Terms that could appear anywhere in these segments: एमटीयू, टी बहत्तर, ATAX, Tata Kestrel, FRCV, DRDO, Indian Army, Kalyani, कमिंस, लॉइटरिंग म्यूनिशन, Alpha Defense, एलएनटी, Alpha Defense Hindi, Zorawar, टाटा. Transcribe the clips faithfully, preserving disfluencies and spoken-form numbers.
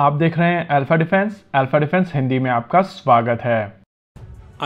आप देख रहे हैं Alpha Defence. Alpha Defence Hindi में आपका स्वागत है।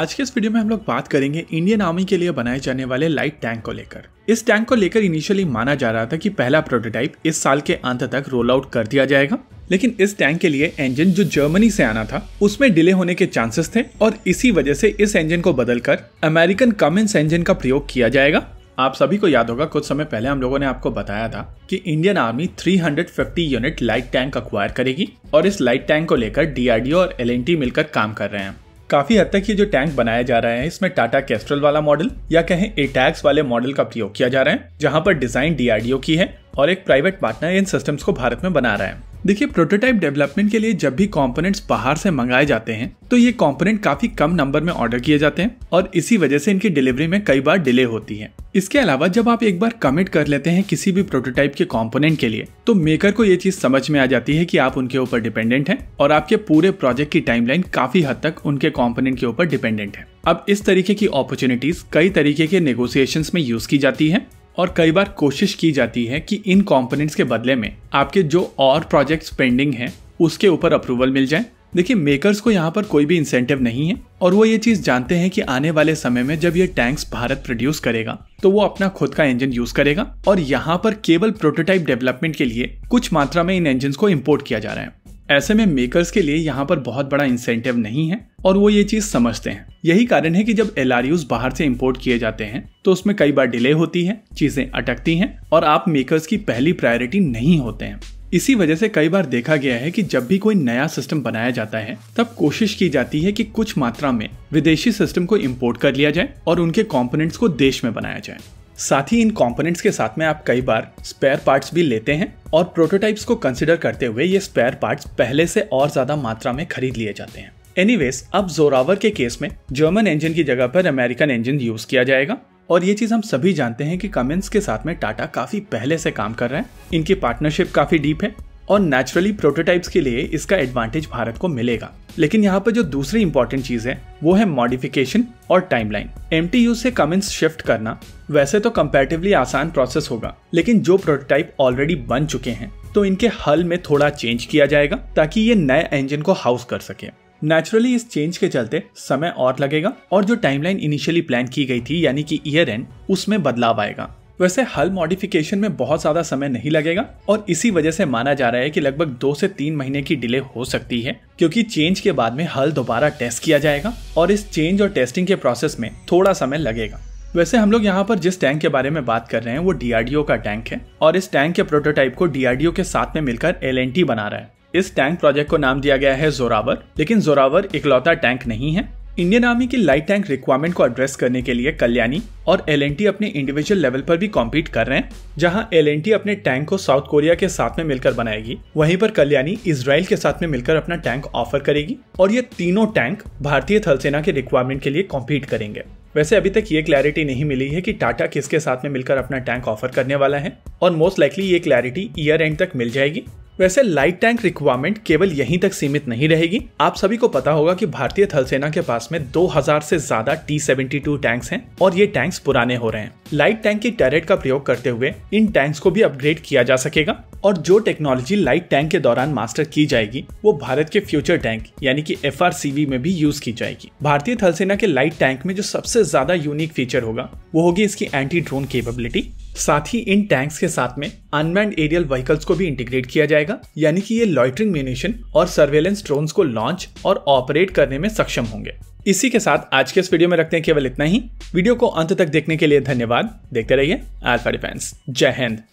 आज के इस वीडियो में हम लोग बात करेंगे इंडियन आर्मी के लिए बनाए जाने वाले लाइट टैंक को लेकर। इस टैंक को लेकर इनिशियली माना जा रहा था कि पहला प्रोटोटाइप इस साल के अंत तक रोल आउट कर दिया जाएगा, लेकिन इस टैंक के लिए इंजन जो जर्मनी से आना था उसमें डिले होने के चांसेस थे और इसी वजह से इस इंजन को बदलकर अमेरिकन कमिंस इंजन का प्रयोग किया जाएगा। आप सभी को याद होगा कुछ समय पहले हम लोगों ने आपको बताया था कि इंडियन आर्मी तीन सौ पचास यूनिट लाइट टैंक अक्वायर करेगी और इस लाइट टैंक को लेकर डीआरडीओ और एलएनटी मिलकर काम कर रहे हैं। काफी हद तक ये जो टैंक बनाया जा रहा है इसमें टाटा केस्ट्रल वाला मॉडल या कहें एटैक्स वाले मॉडल का प्रयोग किया जा रहा है, जहाँ पर डिजाइन डीआरडीओ की है और एक प्राइवेट पार्टनर इन सिस्टम्स को भारत में बना रहा है। देखिए, प्रोटोटाइप डेवलपमेंट के लिए जब भी कंपोनेंट्स बाहर से मंगाए जाते हैं तो ये कंपोनेंट काफी कम नंबर में ऑर्डर किए जाते हैं और इसी वजह से इनकी डिलीवरी में कई बार डिले होती है। इसके अलावा जब आप एक बार कमिट कर लेते हैं किसी भी प्रोटोटाइप के कंपोनेंट के लिए तो मेकर को ये चीज समझ में आ जाती है कि आप उनके ऊपर डिपेंडेंट हैं और आपके पूरे प्रोजेक्ट की टाइमलाइन काफी हद तक उनके कंपोनेंट के ऊपर डिपेंडेंट है। अब इस तरीके की अपॉर्चुनिटीज कई तरीके के नेगोशिएशंस में यूज की जाती है और कई बार कोशिश की जाती है कि इन कंपोनेंट्स के बदले में आपके जो और प्रोजेक्ट्स पेंडिंग हैं उसके ऊपर अप्रूवल मिल जाए। देखिए, मेकर्स को यहाँ पर कोई भी इंसेंटिव नहीं है और वो ये चीज़ जानते हैं कि आने वाले समय में जब ये टैंक्स भारत प्रोड्यूस करेगा तो वो अपना खुद का इंजन यूज करेगा और यहाँ पर केवल प्रोटोटाइप डेवलपमेंट के लिए कुछ मात्रा में इन इंजन को इम्पोर्ट किया जा रहा है। ऐसे में मेकर्स के लिए यहाँ पर बहुत बड़ा इंसेंटिव नहीं है और वो ये चीज समझते हैं। यही कारण है कि जब एलआरयूज बाहर से इंपोर्ट किए जाते हैं तो उसमें कई बार डिले होती है, चीजें अटकती हैं और आप मेकर्स की पहली प्रायोरिटी नहीं होते हैं। इसी वजह से कई बार देखा गया है कि जब भी कोई नया सिस्टम बनाया जाता है तब कोशिश की जाती है कि कुछ मात्रा में विदेशी सिस्टम को इम्पोर्ट कर लिया जाए और उनके कॉम्पोनेंट्स को देश में बनाया जाए। साथ ही इन कंपोनेंट्स के साथ में आप कई बार स्पेयर पार्ट्स भी लेते हैं और प्रोटोटाइप्स को कंसिडर करते हुए ये स्पेयर पार्ट्स पहले से और ज्यादा मात्रा में खरीद लिए जाते हैं। एनीवेज, अब जोरावर के केस में जर्मन इंजन की जगह पर अमेरिकन इंजन यूज किया जाएगा और ये चीज हम सभी जानते हैं कि कमिंस के साथ में टाटा काफी पहले से काम कर रहे हैं, इनकी पार्टनरशिप काफी डीप है और नेचुरली प्रोटोटाइप्स के लिए इसका एडवांटेज भारत को मिलेगा। लेकिन यहाँ पर जो दूसरी इम्पोर्टेंट चीज है वो है मॉडिफिकेशन और टाइमलाइन। एमटीयू से कमिंस शिफ्ट करना वैसे तो कंपैरेटिवली आसान प्रोसेस होगा, लेकिन जो प्रोटोटाइप ऑलरेडी बन चुके हैं तो इनके हल में थोड़ा चेंज किया जाएगा ताकि ये नए इंजन को हाउस कर सके। नेचुरली इस चेंज के चलते समय और लगेगा और जो टाइमलाइन इनिशियली प्लान की गई थी यानी कि ईयर एंड, उसमें बदलाव आएगा। वैसे हल मॉडिफिकेशन में बहुत ज़्यादा समय नहीं लगेगा और इसी वजह से माना जा रहा है कि लगभग दो से तीन महीने की डिले हो सकती है, क्योंकि चेंज के बाद में हल दोबारा टेस्ट किया जाएगा और इस चेंज और टेस्टिंग के प्रोसेस में थोड़ा समय लगेगा। वैसे हम लोग यहाँ पर जिस टैंक के बारे में बात कर रहे हैं वो डीआरडीओ का टैंक है और इस टैंक के प्रोटोटाइप को डीआरडीओ के साथ में मिलकर एलएनटी बना रहा है। इस टैंक प्रोजेक्ट को नाम दिया गया है जोरावर, लेकिन जोरावर इकलौता टैंक नहीं है। इंडियन आर्मी की लाइट टैंक रिक्वायरमेंट को एड्रेस करने के लिए कल्याणी और एलएनटी अपने इंडिविजुअल लेवल पर भी कॉम्पीट कर रहे हैं। जहां एलएनटी अपने टैंक को साउथ कोरिया के साथ में मिलकर बनाएगी, वहीं पर कल्याणी इजराइल के साथ में मिलकर अपना टैंक ऑफर करेगी और ये तीनों टैंक भारतीय थल सेना के रिक्वायरमेंट के लिए कॉम्पीट करेंगे। वैसे अभी तक ये क्लैरिटी नहीं मिली है कि टाटा किसके साथ में मिलकर अपना टैंक ऑफर करने वाला है और मोस्ट लाइकली ये क्लैरिटी ईयर एंड तक मिल जाएगी। वैसे लाइट टैंक रिक्वायरमेंट केवल यहीं तक सीमित नहीं रहेगी। आप सभी को पता होगा कि भारतीय थल सेना के पास में दो हज़ार से ज्यादा टी बहत्तर टैंक्स हैं और ये टैंक्स पुराने हो रहे हैं। लाइट टैंक की टैरेट का प्रयोग करते हुए इन टैंक्स को भी अपग्रेड किया जा सकेगा और जो टेक्नोलॉजी लाइट टैंक के दौरान मास्टर की जाएगी वो भारत के फ्यूचर टैंक यानी कि एफ आर सी वी में भी यूज की जाएगी। भारतीय थल सेना के लाइट टैंक में जो सबसे ज्यादा यूनिक फीचर होगा वो होगी इसकी एंटी ड्रोन कैपेबिलिटी। साथ ही इन टैंक्स के साथ में अनमैन्ड एरियल व्हीकल्स को भी इंटीग्रेट किया जाएगा, यानी कि ये लॉइटरिंग म्यूनिशन और सर्वेलेंस ड्रोन्स को लॉन्च और ऑपरेट करने में सक्षम होंगे। इसी के साथ आज के इस वीडियो में रखते हैं केवल इतना ही। वीडियो को अंत तक देखने के लिए धन्यवाद। देखते रहिए अल्फा डिफेंस। जय हिंद।